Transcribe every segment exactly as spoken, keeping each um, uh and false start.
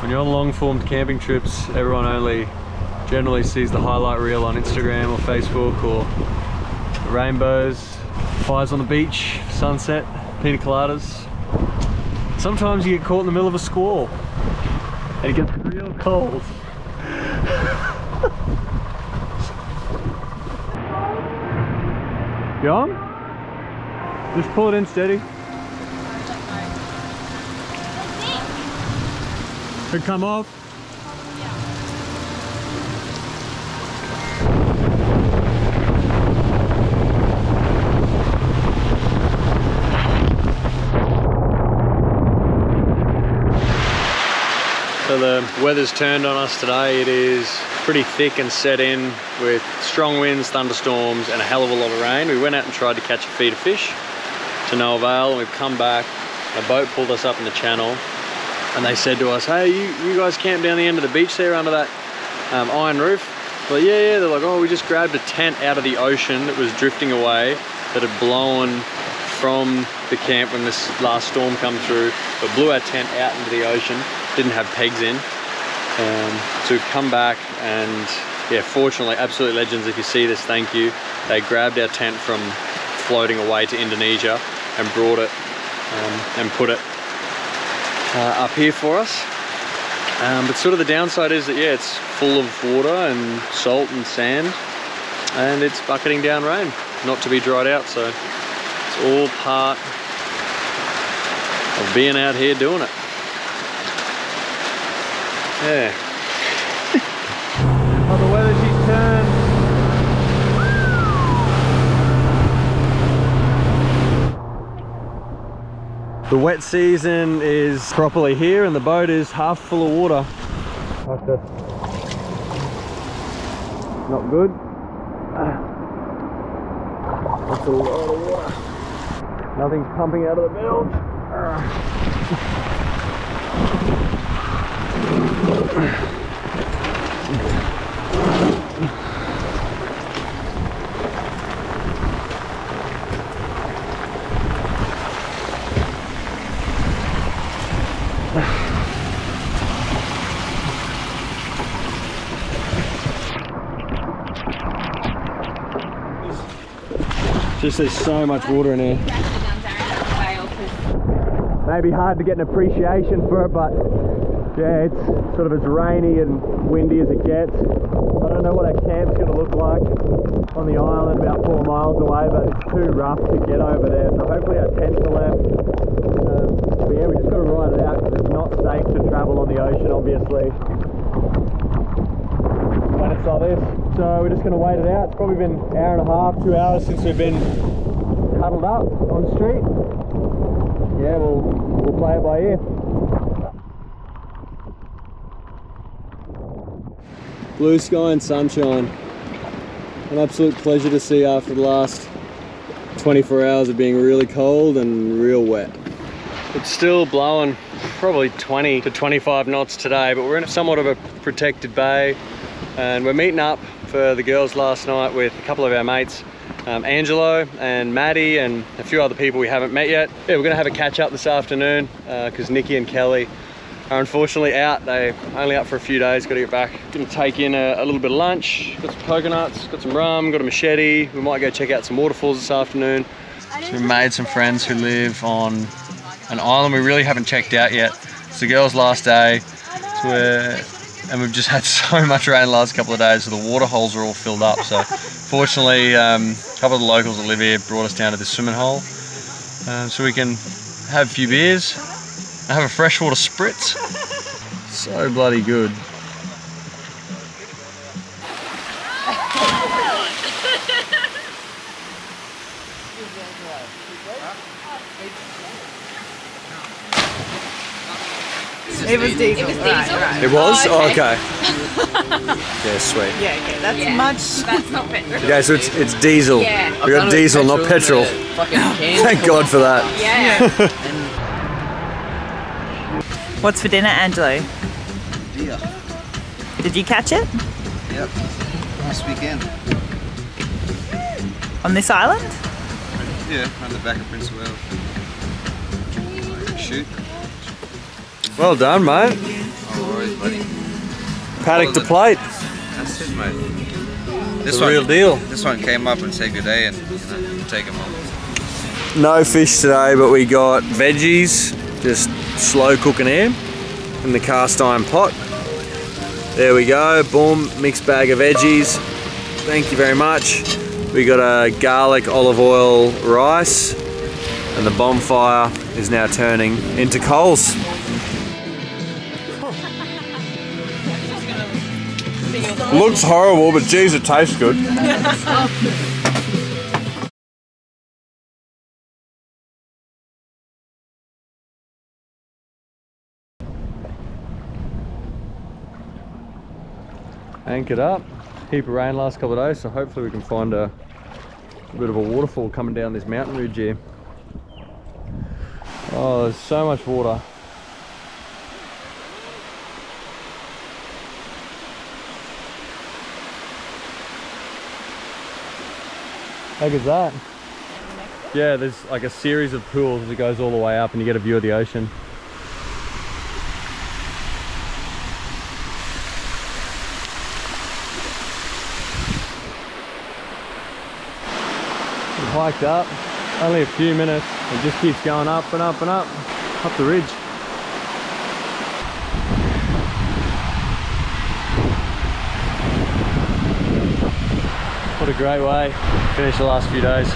When you're on long-formed camping trips, everyone only generally sees the highlight reel on Instagram or Facebook, or the rainbows, fires on the beach, sunset, pina coladas. Sometimes you get caught in the middle of a squall and it gets real cold. You on? Just pull it in steady. Could come off. So the weather's turned on us today. It is pretty thick and set in with strong winds, thunderstorms and a hell of a lot of rain. We went out and tried to catch a feed of fish, to no avail, and we've come back. A boat pulled us up in the channel. And they said to us, hey, you, you guys camp down the end of the beach there under that um, iron roof? Well, yeah, yeah, they're like, oh, we just grabbed a tent out of the ocean that was drifting away, that had blown from the camp when this last storm come through, but blew our tent out into the ocean, didn't have pegs in. Um, so we've come back and, yeah, fortunately, absolute legends, if you see this, thank you. They grabbed our tent from floating away to Indonesia and brought it um, and put it Uh, up here for us, um, but sort of the downside is that, yeah, it's full of water and salt and sand, and it's bucketing down rain, not to be dried out. So it's all part of being out here doing it. Yeah. Oh, the weather, she's turned. The wet season is properly here and the boat is half full of water. Like this. Not good. That's a lot of water. Nothing's pumping out of the bilge. Just there's so much water in here. Maybe hard to get an appreciation for it, but yeah, it's sort of as rainy and windy as it gets. I don't know what our camp's going to look like on the island about four miles away, but it's too rough to get over there, so hopefully our tents are left. Um, but yeah, we just got to ride it out, because it's not safe to travel on the ocean, obviously, when it's like this. So we're just going to wait it out. It's probably been an hour and a half, two hours since we've been huddled up on the street. Yeah, we'll, we'll play it by ear. Blue sky and sunshine. An absolute pleasure to see after the last twenty-four hours of being really cold and real wet. It's still blowing probably twenty to twenty-five knots today, but we're in somewhat of a protected bay. And we're meeting up for the girls last night with a couple of our mates, um, Angelo and Maddie and a few other people we haven't met yet. Yeah, we're gonna have a catch up this afternoon because uh, Nikki and Kelly are unfortunately out. They're only out for a few days, gotta get back. Gonna take in a, a little bit of lunch, got some coconuts, got some rum, got a machete. We might go check out some waterfalls this afternoon. So we made some friends who live on an island we really haven't checked out yet. It's the girls' last day, so we're and we've just had so much rain the last couple of days, so the water holes are all filled up. So fortunately, um, a couple of the locals that live here brought us down to this swimming hole, um, so we can have a few beers and have a freshwater spritz. So bloody good. It was diesel. It was? Diesel. Right, right. It was? Oh, okay. Oh, okay. Yeah, sweet. Yeah, okay, that's yeah. much. That's not petrol. Okay, so it's, it's diesel. Yeah. We got diesel, petrol, not petrol. Thank God for that. Yeah. What's for dinner, Angelo? Deer. Did you catch it? Yep. Nice weekend. On this island? Yeah, on the back of Prince of Wales. Shoot. Well done, mate. Paddock to plate. That's it, mate. This one, real deal. This one came up and said good day and, you know, take them on. No fish today, but we got veggies, just slow cooking here in the cast iron pot. There we go, boom, mixed bag of veggies. Thank you very much. We got a garlic olive oil rice, and the bonfire is now turning into coals. Looks horrible, but geez, it tastes good. Anchored up. Heap of rain last couple of days, so hopefully we can find a, a bit of a waterfall coming down this mountain ridge here. Oh, there's so much water. Look at that. Yeah, there's like a series of pools as it goes all the way up and you get a view of the ocean. Hiked up, only a few minutes, it just keeps going up and up and up, up the ridge. What a great way to finish the last few days.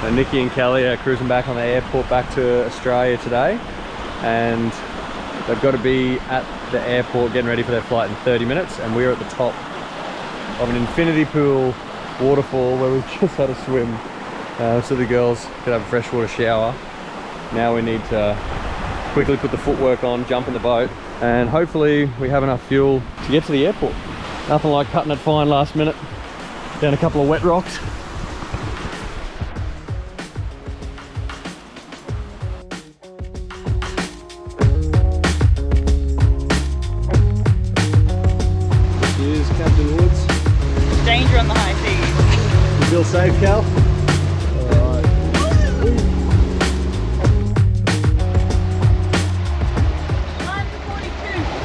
So Nikki and Kelly are cruising back on the airport back to Australia today, and they've got to be at the airport getting ready for their flight in thirty minutes, and we're at the top of an infinity pool waterfall where we've just had a swim. Uh, so the girls could have a freshwater shower. Now we need to quickly put the footwork on, jump in the boat, and hopefully we have enough fuel to get to the airport. Nothing like cutting it fine last minute. Down a couple of wet rocks. Here's Captain Woods. Danger on the high seas. You feel safe, Cal?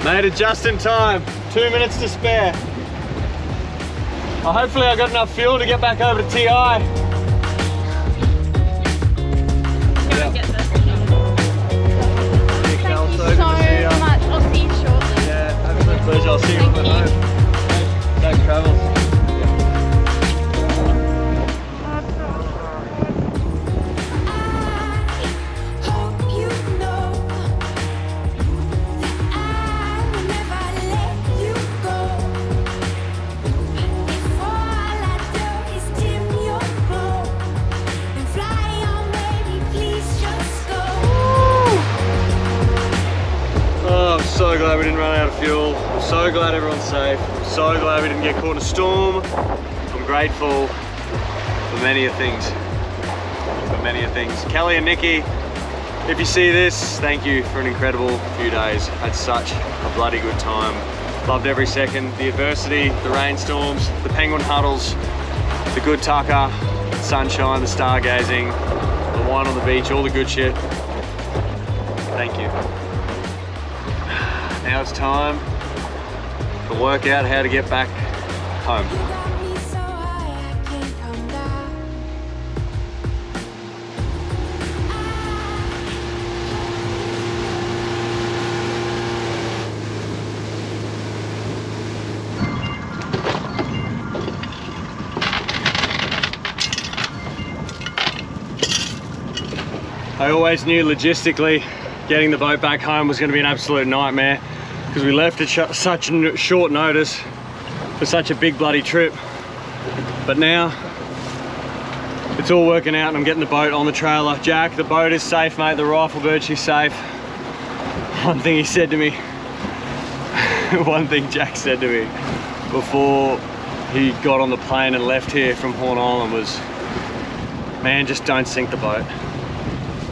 Made it just in time. Two minutes to spare. Well, hopefully I got enough fuel to get back over to T I. Yeah. Get this. Thank Cal, you so, so much. I'll see you shortly. Yeah, absolute pleasure. I'll see you from home. Safe travels. So glad we didn't run out of fuel. I'm so glad everyone's safe. I'm so glad we didn't get caught in a storm. I'm grateful for many of things. For many of things. Kelly and Nikki, if you see this, thank you for an incredible few days. Had such a bloody good time. Loved every second. The adversity, the rainstorms, the penguin huddles, the good tucker, the sunshine, the stargazing, the wine on the beach, all the good shit. Thank you. Now it's time to work out how to get back home. I always knew logistically getting the boat back home was going to be an absolute nightmare, because we left at such short notice for such a big bloody trip. But now it's all working out and I'm getting the boat on the trailer. Jack, the boat is safe, mate. The Riflebird, she's safe. One thing he said to me, one thing Jack said to me before he got on the plane and left here from Horn Island was, man, just don't sink the boat.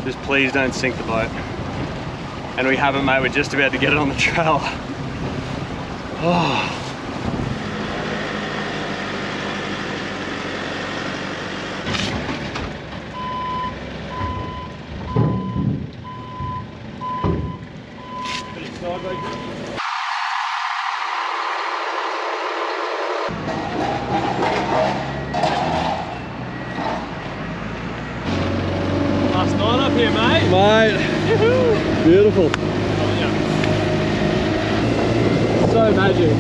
Just please don't sink the boat. And we haven't, mate. We're just about to get it on the trailer. Oh. Beautiful. So magic,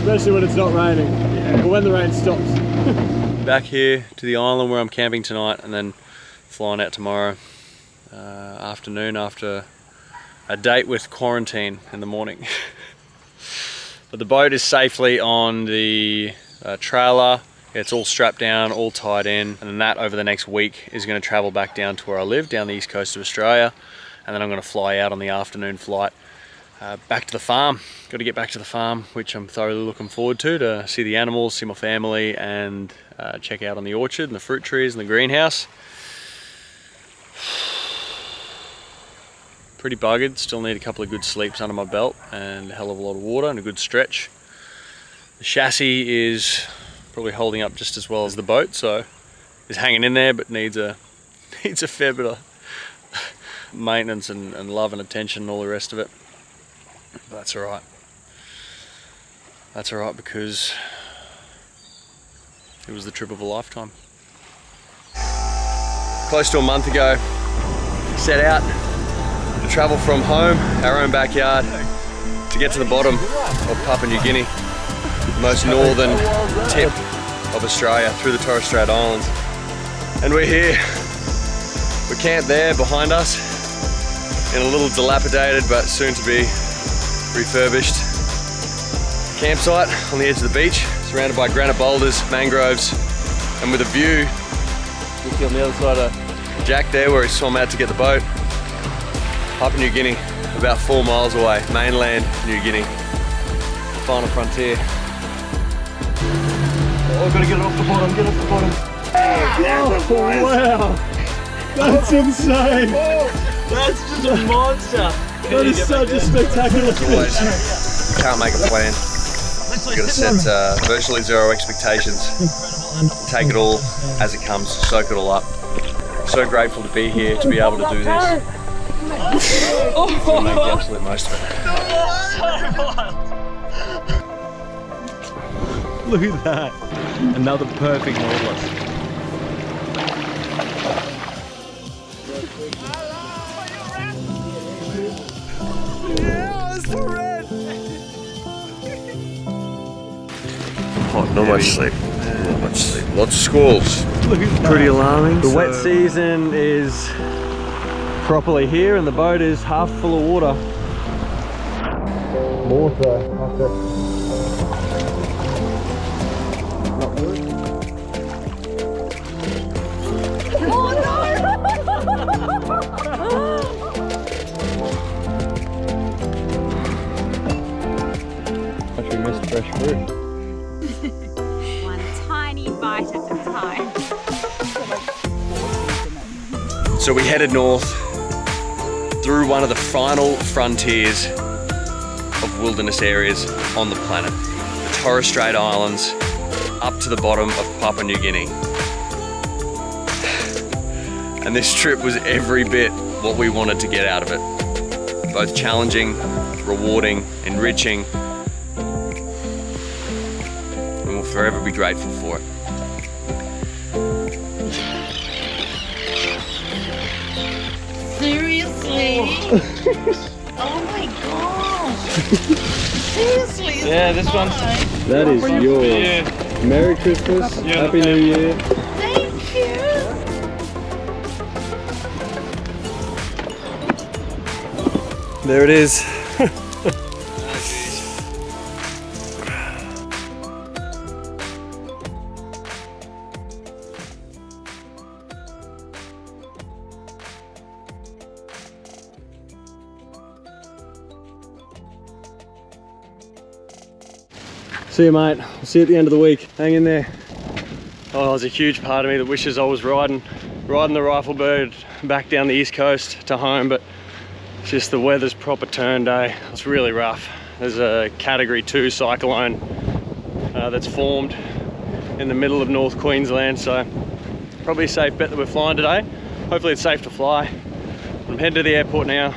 especially when it's not raining, yeah. Or when the rain stops. Back here to the island where I'm camping tonight, and then flying out tomorrow uh, afternoon after a date with quarantine in the morning. But the boat is safely on the uh, trailer. It's all strapped down, all tied in, and then that over the next week is going to travel back down to where I live, down the east coast of Australia, and then I'm going to fly out on the afternoon flight uh, back to the farm. Got to get back to the farm, which I'm thoroughly looking forward to, to see the animals, see my family, and uh, check out on the orchard and the fruit trees and the greenhouse. Pretty buggered, still need a couple of good sleeps under my belt and a hell of a lot of water and a good stretch. The chassis is probably holding up just as well as the boat, so it's hanging in there, but needs a needs a fair bit of maintenance and, and love and attention and all the rest of it. But that's alright. That's alright, because it was the trip of a lifetime. Close to a month ago, set out to travel from home, our own backyard, to get to the bottom of Papua New Guinea, the most northern tip of Australia, through the Torres Strait Islands. And we're here. We're camped there behind us in a little dilapidated but soon to be refurbished campsite on the edge of the beach, surrounded by granite boulders, mangroves, and with a view on the other side of Jack there, where he swam out to get the boat. Papua New Guinea, about four miles away, mainland New Guinea, the final frontier. Oh, I've got to get it off the bottom, get it off the bottom. Oh, oh, wow, that's insane. Oh, that's just a monster. That is such a spectacular fish. Can't make a plan. You've got to set uh, virtually zero expectations, take it all as it comes, soak it all up. So grateful to be here, to be able to do this. Oh, to make the absolute most of it. Look at that. Another perfect Nautilus. Yeah, it's the red. Oh, not much sleep. Not much sleep. Lots of squalls. Look at that. Pretty alarming. The so... wet season is properly here, and the boat is half full of water. Water. Oh no! We missed fresh fruit. One tiny bite at a time. So we headed north, through one of the final frontiers of wilderness areas on the planet. The Torres Strait Islands, up to the bottom of Papua New Guinea. And this trip was every bit what we wanted to get out of it. Both challenging, rewarding, enriching. And we'll forever be grateful for it. Oh my gosh! Seriously? Yeah, this one's... That is yours. Yeah. Merry Christmas, yeah, Happy New Year. Thank you! There it is. See you, mate. I'll see you at the end of the week. Hang in there. Oh, there's a huge part of me that wishes I was riding, riding the Riflebird back down the east coast to home, but it's just the weather's proper turn day. It's really rough. There's a category two cyclone uh, that's formed in the middle of North Queensland, so probably a safe bet that we're flying today. Hopefully it's safe to fly. I'm heading to the airport now.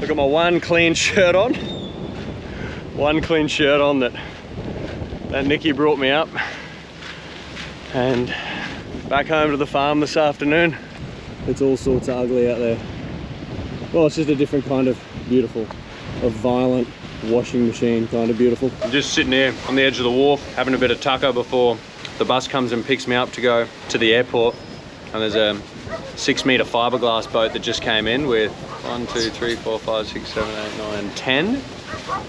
I've got my one clean shirt on. One clean shirt on that That Nikki brought me up, and back home to the farm this afternoon. It's all sorts of ugly out there. well, it's just a different kind of beautiful, a violent washing machine kind of beautiful. I'm just sitting here on the edge of the wharf having a bit of tucker before the bus comes and picks me up to go to the airport. And there's a six meter fiberglass boat that just came in with one, two, three, four, five, six, seven, eight, nine, ten.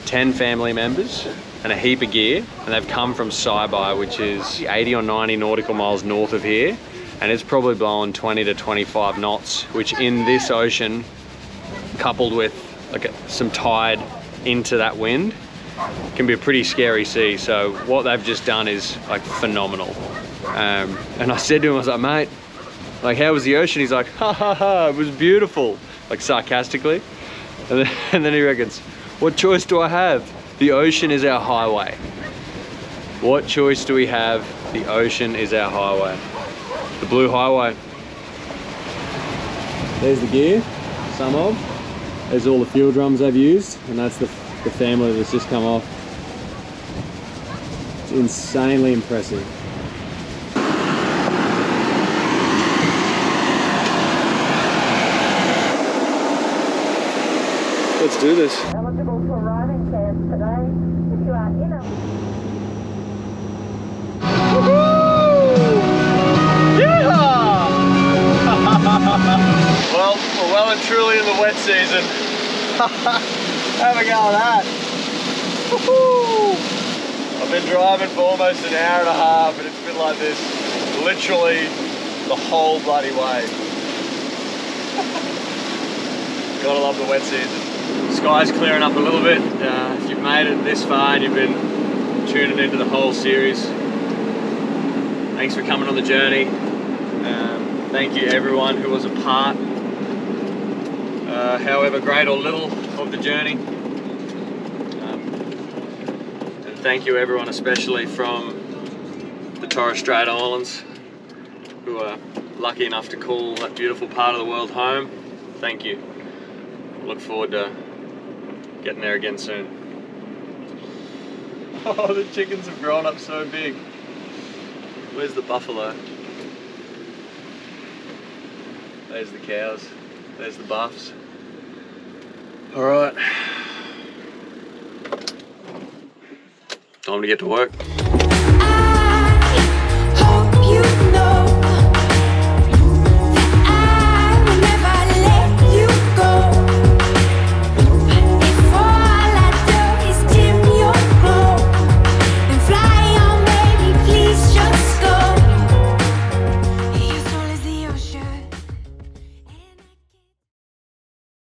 ten family members and a heap of gear, and they've come from Saibai, which is eighty or ninety nautical miles north of here, and it's probably blowing twenty to twenty-five knots, which in this ocean, coupled with like a, some tide into that wind, can be a pretty scary sea. So what they've just done is like phenomenal. Um, and I said to him, I was like, mate, like, how was the ocean? He's like, ha ha ha, it was beautiful, like sarcastically. And then, and then he reckons, what choice do I have? The ocean is our highway. What choice do we have? The ocean is our highway. The blue highway. There's the gear, some of. There's all the fuel drums I've used, and that's the, the family that's just come off. It's insanely impressive. Let's do this. Eligible for arriving camp today if you are in a... Woohoo! Yeehaw! Well, we're well and truly in the wet season. Have a go at that. Woohoo! I've been driving for almost an hour and a half, and it's been like this literally the whole bloody way. Gotta love the wet season. Sky's clearing up a little bit. Uh, if you've made it this far and you've been tuning into the whole series, thanks for coming on the journey. Um, thank you everyone who was a part, uh, however great or little, of the journey. Um, and thank you everyone, especially from the Torres Strait Islands, who are lucky enough to call that beautiful part of the world home. Thank you. Look forward to getting there again soon. Oh, the chickens have grown up so big. Where's the buffalo? There's the cows. There's the buffs. All right. Time to get to work.